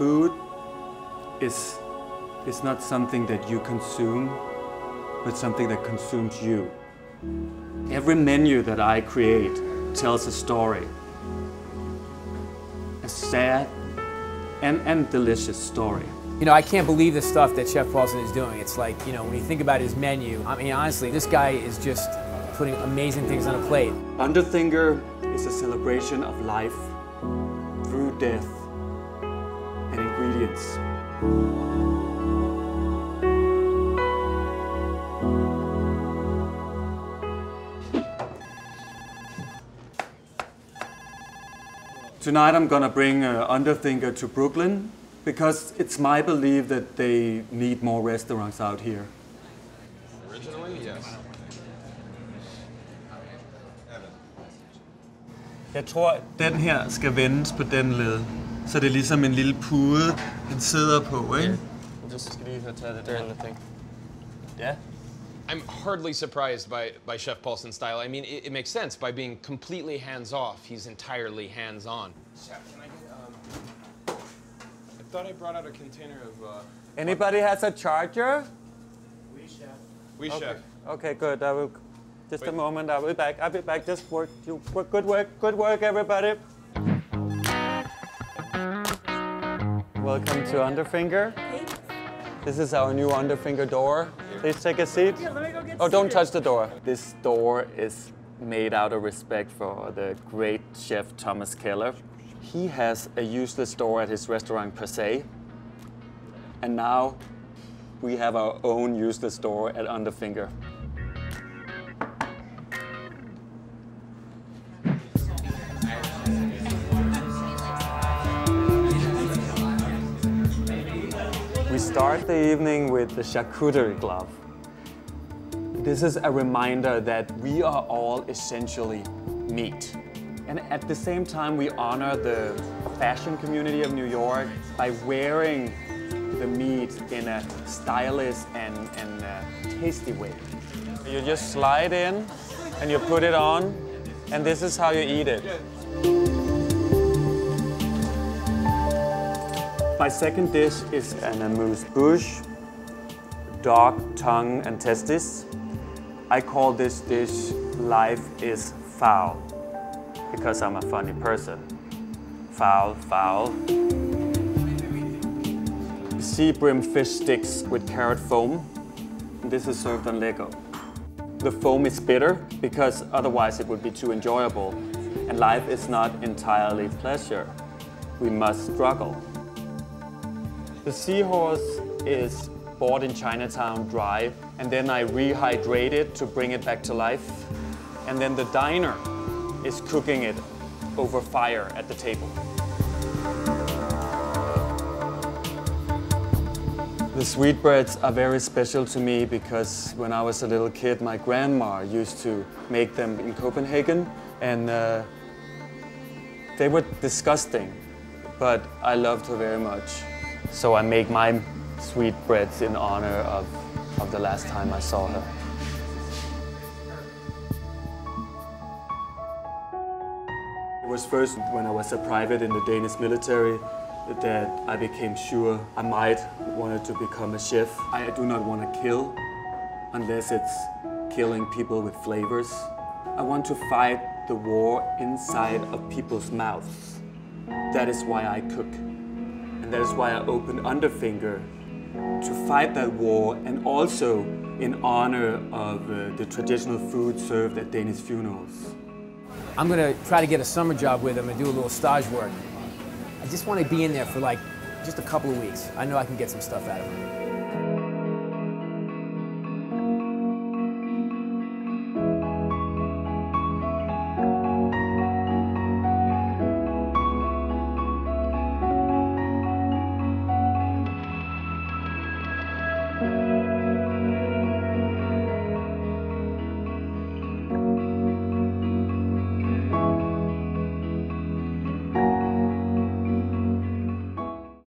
food is not something that you consume, but something that consumes you. Every menu that I create tells a story. A sad and delicious story. You know, I can't believe the stuff that Chef Paulsen is doing. It's like, you know, when you think about his menu, I mean, honestly, this guy is just putting amazing things on a plate. Underfinger is a celebration of life through death and ingredients. Tonight I'm gonna bring Underfinger to Brooklyn because it's my belief that they need more restaurants out here. Originally, yes. Jeg tror, at den her skal vendes på den led, så det er ligesom en lille pude, den sidder på, ikke? Jeg skal lige have taget det der andet ting. Ja. I'm hardly surprised by Chef Paulsen's style. I mean, it makes sense by being completely hands-off. He's entirely hands-on. Chef, can I get, I thought I brought out a container of, Anybody has a charger? We, Chef. We, okay. Chef. Okay, good. I will... Just Wait. A moment. I will be back. I'll be back. Just work. You work. Good work. Good work, everybody. Welcome to Underfinger. This is our new Underfinger door. Please take a seat. Yeah, let me go get oh, don't touch the door. This door is made out of respect for the great chef Thomas Keller. He has a useless door at his restaurant Per Se. And now we have our own useless door at Underfinger. Start the evening with the charcuterie glove. This is a reminder that we are all essentially meat. And at the same time, we honor the fashion community of New York by wearing the meat in a stylish and tasty way. You just slide in and you put it on, and this is how you eat it. My second dish is an amuse-bouche, dog, tongue, and testes. I call this dish Life is Foul, because I'm a funny person. Foul, foul. Sea brim fish sticks with carrot foam. This is served on Lego. The foam is bitter, because otherwise it would be too enjoyable. And life is not entirely pleasure. We must struggle. The seahorse is bought in Chinatown dry, and then I rehydrate it to bring it back to life. And then the diner is cooking it over fire at the table. The sweetbreads are very special to me because when I was a little kid, my grandma used to make them in Copenhagen, and they were disgusting, but I loved her very much. So I make my sweetbreads in honor of the last time I saw her. It was first when I was a private in the Danish military that I became sure I might want to become a chef. I do not want to kill unless it's killing people with flavors. I want to fight the war inside of people's mouths. That is why I cook. And that is why I opened Underfinger, to fight that war and also in honor of the traditional food served at Danish funerals. I'm going to try to get a summer job with him and do a little stage work. I just want to be in there for like just a couple of weeks. I know I can get some stuff out of him.